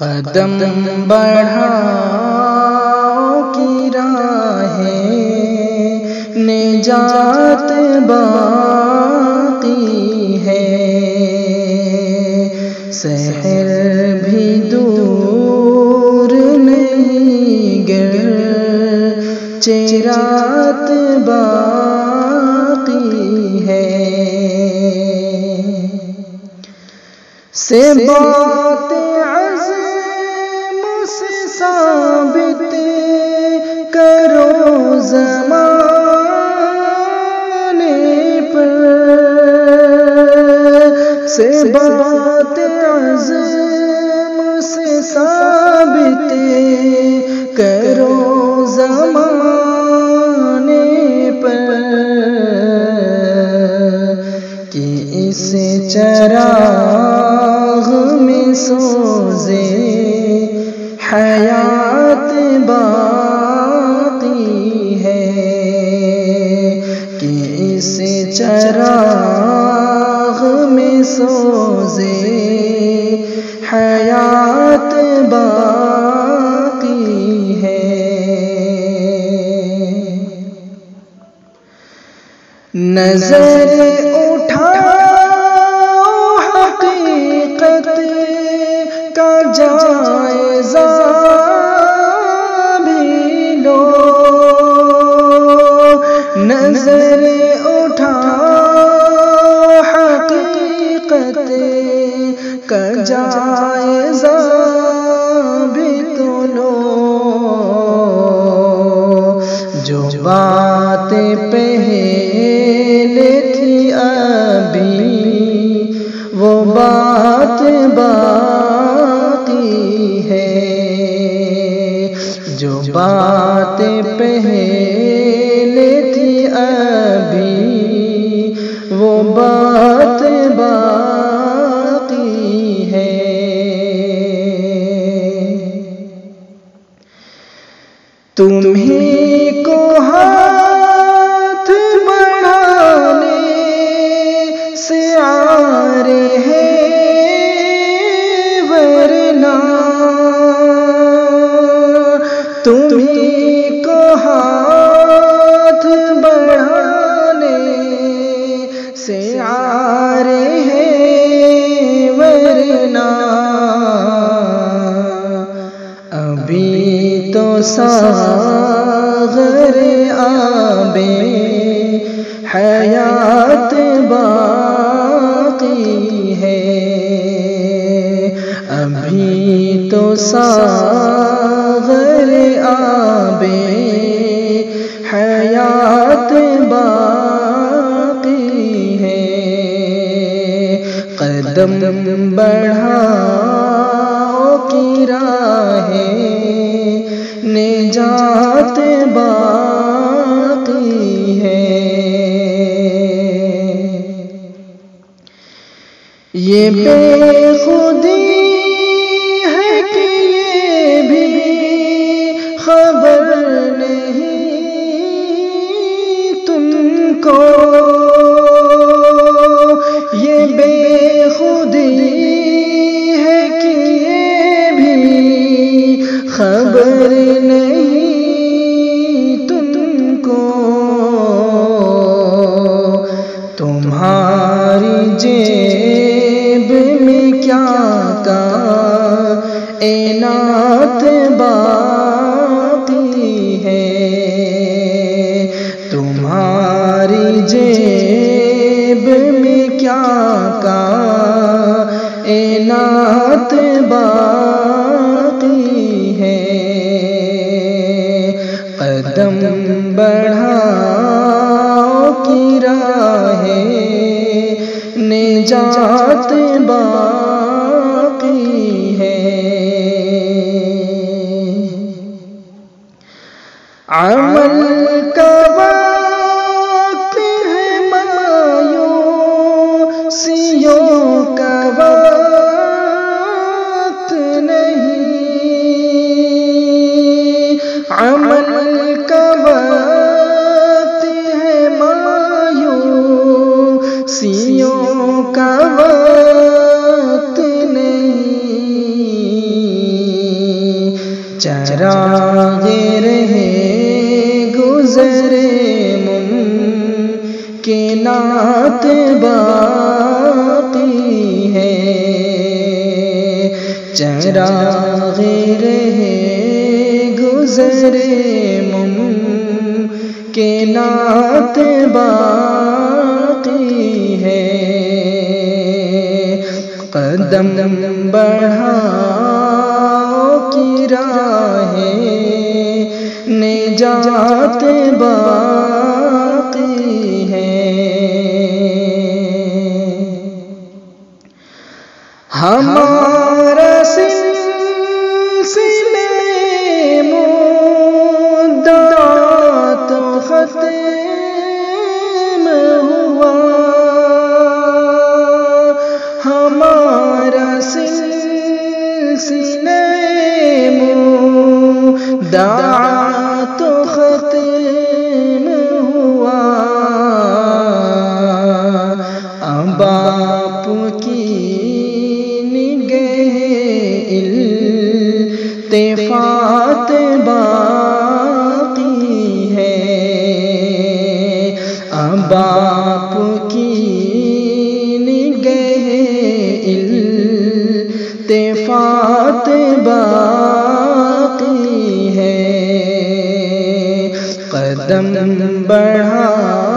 कदम बढ़ाओ की राहें निजात बाकी है। शहर भी दूर नहीं गरचे रात बाकी है। से बात साबित करो ज़माने पर। से बात अज़म से साबित करो ज़माने पर कि इस चराग़ में सोज़े हयात बाकी है। कि इस चराग़ में सोज़े हयात बाकी है। नजर उठाओ हकीकत का जायज़ा नजर उठाओ हकीकत का जायज़ा भी तो लो। जो बातें पहले थी अभी वो बात बाकी है। जो बातें पहले थी अभी वो बात बाकी है। तुम्हीं को हाथ बढ़ाने से आ रहे वरना तुम्हीं को हाथ बढ़ाने से आ रहे वरना अभी तो सागर आबे हयात बाकी है। अभी तो सागर आबे हयात बाकी है। कदम बढ़ाओ की राहें निजात बाकी है। ये बेखुदी है कि ये भी खबर नहीं तुमको। ये बेखुदी है कि ये भी खबर नहीं तुमको। तुम्हारी जेब में क्या का इनात बाकी है। तुम्हारी जेब में क्या का इनात बाकी है। कदम बढ़ाओ की राहें निजात बाकी अमल का वक्त है मायूसियों का वक्त नहीं। अमल का वक्त है मायूसियों का वक्त राहे रहे गुज़रे मुमकिनात बाक़ी है, राहे रहे गुज़रे मुमकिनात बाक़ी है। कदम बढ़ाओ की राहे निजात बाक़ी है। हमारा सिलसिले मुद्दात ख़त्म हुआ, हमारा सिलसिले मुद्दात ख़त्म हुआ। अब आपकी निगाह इल्तिफात बाक़ी है, अब आपकी निगाह इल्तिफात बाक़ी है। कदम बढ़ा